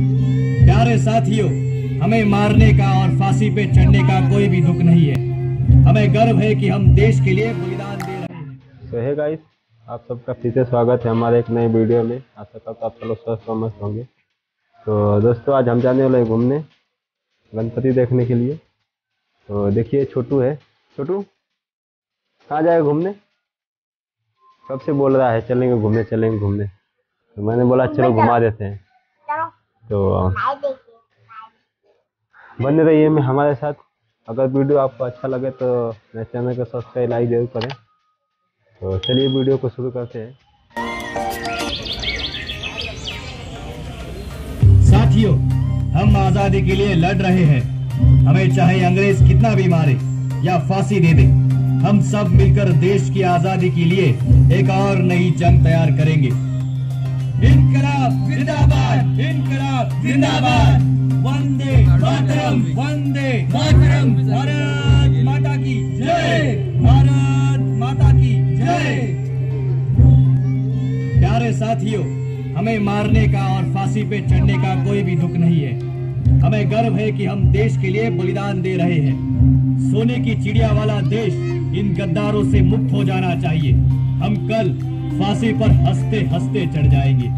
प्यारे साथियों, हमें मारने का और फांसी पे चढ़ने का कोई भी दुख नहीं है। हमें गर्व है कि हम देश के लिए बलिदान दे रहे हैं। तो हे गाइस, आप सबका फिर से स्वागत है हमारे एक नए वीडियो में। आशा करता हूं आप लोग स्वस्थ और मस्त होंगे। तो दोस्तों, आज हम जाने वाले हैं घूमने, गणपति देखने के लिए। तो देखिए, छोटू है। छोटू कहाँ जाए घूमने? कब से बोल रहा है चलेंगे घूमने चलेंगे घूमने। तो मैंने बोला चलो घुमा देते हैं। तो बने रहिए मैं हमारे साथ। अगर वीडियो आपको अच्छा लगे तो मेरे चैनल को सब्सक्राइब लाइक जरूर करें। तो चलिए वीडियो को शुरू करते हैं। साथियों, हम आज़ादी के लिए लड़ रहे हैं। हमें चाहे अंग्रेज कितना भी मारे या फांसी दे दे, हम सब मिलकर देश की आज़ादी के लिए एक और नई जंग तैयार करेंगे। इनकलाब जिंदाबाद, इनकलाब जिंदाबाद, वंदे मातरम, वंदे मातरम। भारत माता की जय, भारत माता की जय। प्यारे साथियों, हमें मारने का और फांसी पे चढ़ने का कोई भी दुख नहीं है। हमें गर्व है कि हम देश के लिए बलिदान दे रहे हैं। सोने की चिड़िया वाला देश इन गद्दारों से मुक्त हो जाना चाहिए। हम कल फांसी पर हंसते हंसते चढ़ जाएंगे।